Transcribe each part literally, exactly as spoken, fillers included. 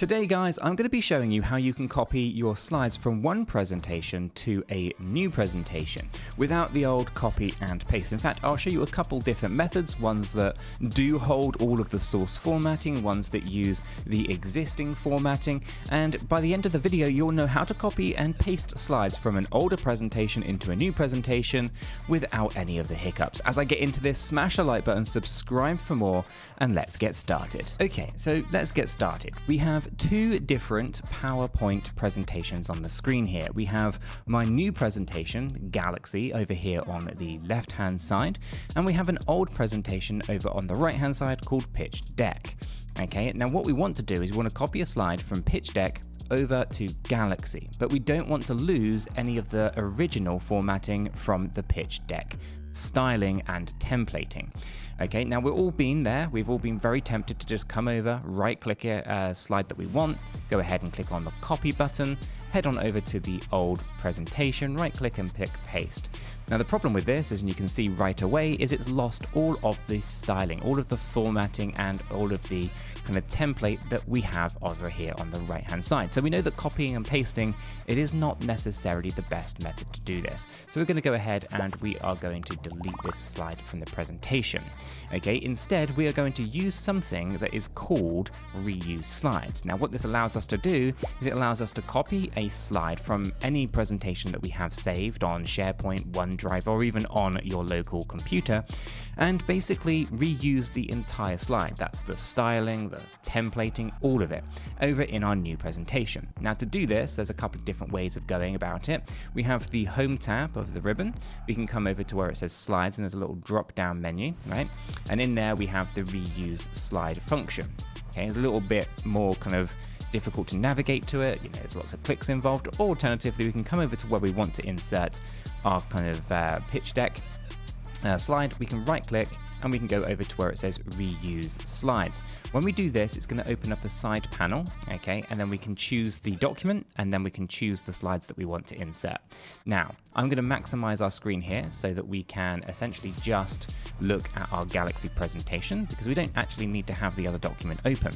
Today, guys, I'm going to be showing you how you can copy your slides from one presentation to a new presentation without the old copy and paste. In fact, I'll show you a couple different methods, ones that do hold all of the source formatting, ones that use the existing formatting, and by the end of the video, you'll know how to copy and paste slides from an older presentation into a new presentation without any of the hiccups. As I get into this, smash the like button, subscribe for more, and let's get started. Okay, so let's get started. We have two different PowerPoint presentations on the screen here. We have my new presentation, Galaxy, over here on the left-hand side, and we have an old presentation over on the right-hand side called Pitch Deck. Okay, now what we want to do is we want to copy a slide from Pitch Deck over to Galaxy, but we don't want to lose any of the original formatting from the Pitch Deck styling and templating. Okay, now we've all been there, we've all been very tempted to just come over, right click a uh, slide that we want, go ahead and click on the copy button, head on over to the old presentation, right click and pick paste. Now the problem with this, as you can see right away, is it's lost all of the styling, all of the formatting and all of the kind of template that we have over here on the right hand side. So we know that copying and pasting, it is not necessarily the best method to do this. So we're going to go ahead and we are going to delete this slide from the presentation. Okay, instead we are going to use something that is called reuse slides. Now what this allows us to do is it allows us to copy a slide from any presentation that we have saved on SharePoint, OneDrive, or even on your local computer, and basically reuse the entire slide. That's the styling, the templating, all of it, over in our new presentation. Now to do this, there's a couple of different ways of going about it. We have the Home tab of the ribbon. We can come over to where it says Slides, and there's a little drop-down menu, right? And in there we have the Reuse Slide function. Okay, it's a little bit more kind of difficult to navigate to it, you know, there's lots of clicks involved. Or alternatively, we can come over to where we want to insert our kind of uh, Pitch Deck uh, slide. We can right-click, and we can go over to where it says reuse slides. When we do this, it's going to open up a side panel, okay, and then we can choose the document, and then we can choose the slides that we want to insert. Now, I'm going to maximize our screen here so that we can essentially just look at our Galaxy presentation, because we don't actually need to have the other document open.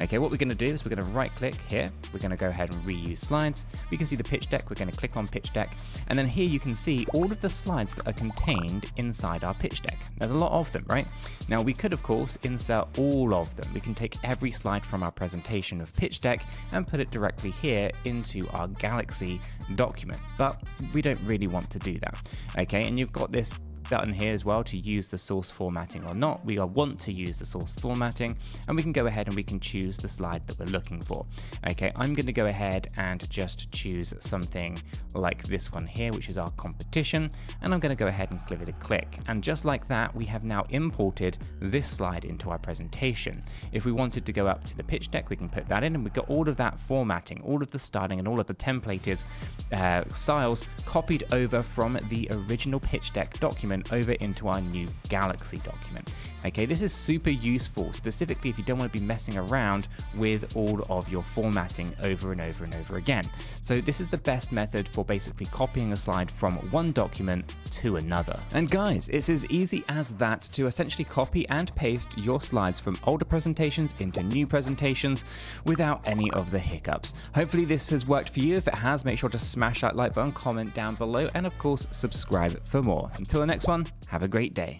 Okay, what we're going to do is we're going to right click here, we're going to go ahead and reuse slides. We can see the Pitch Deck, we're going to click on Pitch Deck, and then here you can see all of the slides that are contained inside our Pitch Deck. There's a lot of them. Right? Now we could of course insert all of them. We can take every slide from our presentation of Pitch Deck and put it directly here into our Galaxy document, but we don't really want to do that. Okay, and you've got this button here as well to use the source formatting or not. We want to use the source formatting, and we can go ahead and we can choose the slide that we're looking for. Okay, I'm going to go ahead and just choose something like this one here, which is our competition, and I'm going to go ahead and give it a click. And just like that, we have now imported this slide into our presentation. If we wanted to go up to the Pitch Deck, we can put that in, and we've got all of that formatting, all of the styling, and all of the templated uh, styles copied over from the original Pitch Deck document over into our new Galaxy document. Okay, this is super useful, specifically if you don't want to be messing around with all of your formatting over and over and over again. So this is the best method for basically copying a slide from one document to another. And guys, it's as easy as that to essentially copy and paste your slides from older presentations into new presentations without any of the hiccups. Hopefully this has worked for you. If it has, make sure to smash that like button, comment down below, and of course subscribe for more. Until the next one, have a great day.